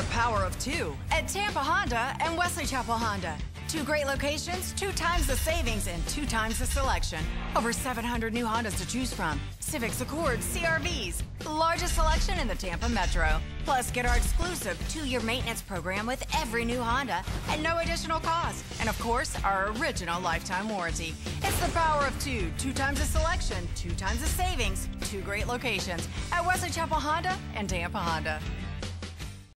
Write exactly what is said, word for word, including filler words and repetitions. the power of two at Tampa Honda and Wesley Chapel Honda. Two great locations, two times the savings, and two times the selection. Over seven hundred new Hondas to choose from. Civics, Accords, C R Vs. Largest selection in the Tampa Metro. Plus, get our exclusive two-year maintenance program with every new Honda at no additional cost. And, of course, our original lifetime warranty. It's the power of two. Two times the selection, two times the savings, two great locations at Wesley Chapel Honda and Tampa Honda.